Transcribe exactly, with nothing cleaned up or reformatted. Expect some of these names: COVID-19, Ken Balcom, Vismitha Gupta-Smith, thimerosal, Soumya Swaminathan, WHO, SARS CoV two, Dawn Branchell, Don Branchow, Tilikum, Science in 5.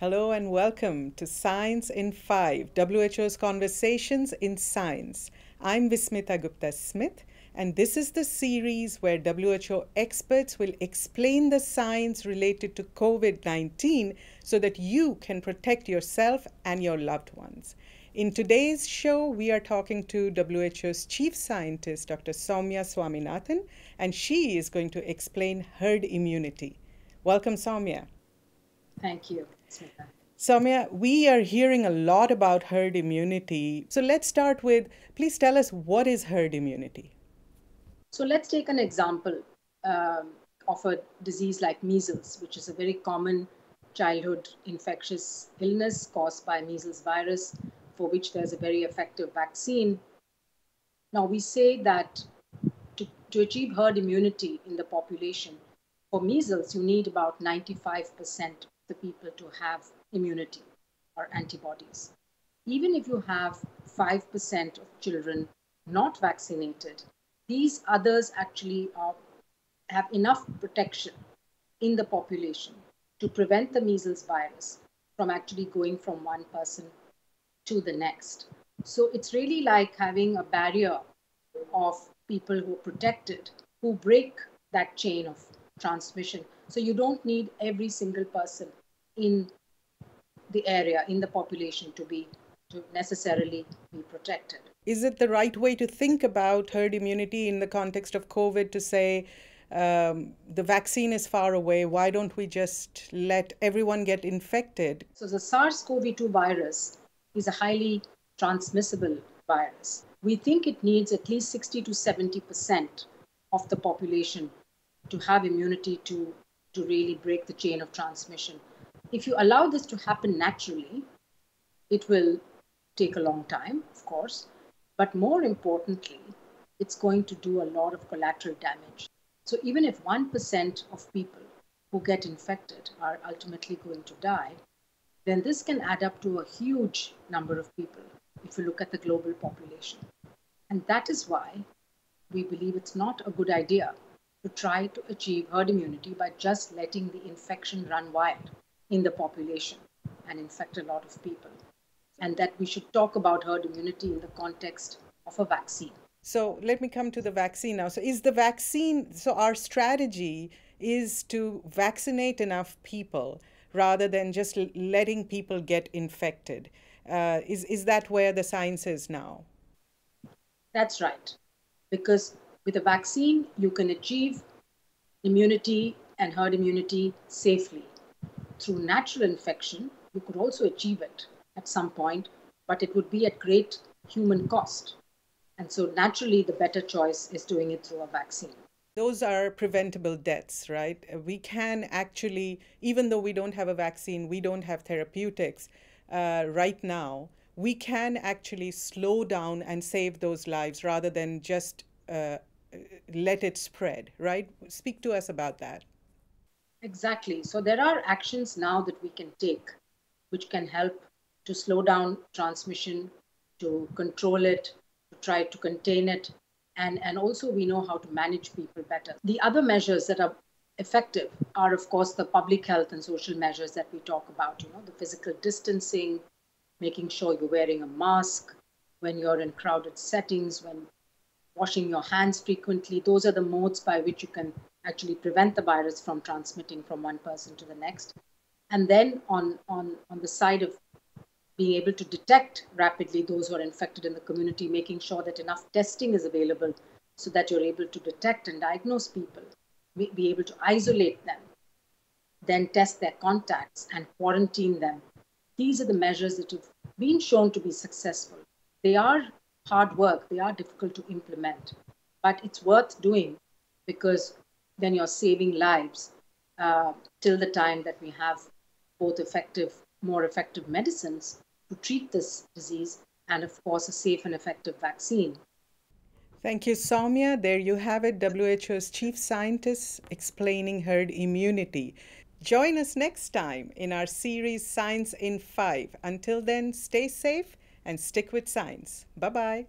Hello and welcome to Science in Five, W H O's Conversations in Science. I'm Vismitha Gupta-Smith, and this is the series where W H O experts will explain the science related to COVID nineteen so that you can protect yourself and your loved ones. In today's show, we are talking to W H O's Chief Scientist, Doctor Soumya Swaminathan, and she is going to explain herd immunity. Welcome, Soumya. Thank you. Soumya, we are hearing a lot about herd immunity. So let's start with, please tell us, what is herd immunity? So let's take an example um, of a disease like measles, which is a very common childhood infectious illness caused by measles virus, for which there's a very effective vaccine. Now, we say that to, to achieve herd immunity in the population, for measles, you need about ninety-five percent the people to have immunity or antibodies. Even if you have five percent of children not vaccinated, these others actually are, have enough protection in the population to prevent the measles virus from actually going from one person to the next. So it's really like having a barrier of people who are protected, who break that chain of transmission. So you don't need every single person in the area, in the population, to be to necessarily be protected. Is it the right way to think about herd immunity in the context of COVID to say um, the vaccine is far away, why don't we just let everyone get infected? So the SARS CoV two virus is a highly transmissible virus. We think it needs at least sixty to seventy percent of the population to have immunity to, to really break the chain of transmission. If you allow this to happen naturally, it will take a long time, of course, but more importantly, it's going to do a lot of collateral damage. So even if one percent of people who get infected are ultimately going to die, then this can add up to a huge number of people if you look at the global population. And that is why we believe it's not a good idea to try to achieve herd immunity by just letting the infection run wild in the population and infect a lot of people. And that we should talk about herd immunity in the context of a vaccine. So let me come to the vaccine now. So is the vaccine, so our strategy is to vaccinate enough people rather than just letting people get infected. Uh, is, is that where the science is now? That's right. Because with a vaccine, you can achieve immunity and herd immunity safely. Through natural infection, you could also achieve it at some point, but it would be at great human cost. And so naturally, the better choice is doing it through a vaccine. Those are preventable deaths, right? We can actually, even though we don't have a vaccine, we don't have therapeutics uh, right now, we can actually slow down and save those lives rather than just uh, let it spread, right? Speak to us about that. Exactly. So there are actions now that we can take which can help to slow down transmission, to control it, to try to contain it, and, and also we know how to manage people better. The other measures that are effective are, of course, the public health and social measures that we talk about, you know, the physical distancing, making sure you're wearing a mask when you're in crowded settings, when washing your hands frequently. Those are the modes by which you can actually prevent the virus from transmitting from one person to the next. And then on, on, on the side of being able to detect rapidly those who are infected in the community, making sure that enough testing is available so that you're able to detect and diagnose people, be able to isolate them, then test their contacts and quarantine them. These are the measures that have been shown to be successful. They are hard work, they are difficult to implement, but it's worth doing because then you're saving lives uh, till the time that we have both effective, more effective medicines to treat this disease and, of course, a safe and effective vaccine. Thank you, Soumya. There you have it, W H O's Chief Scientist explaining herd immunity. Join us next time in our series Science in Five. Until then, stay safe and stick with science. Bye-bye.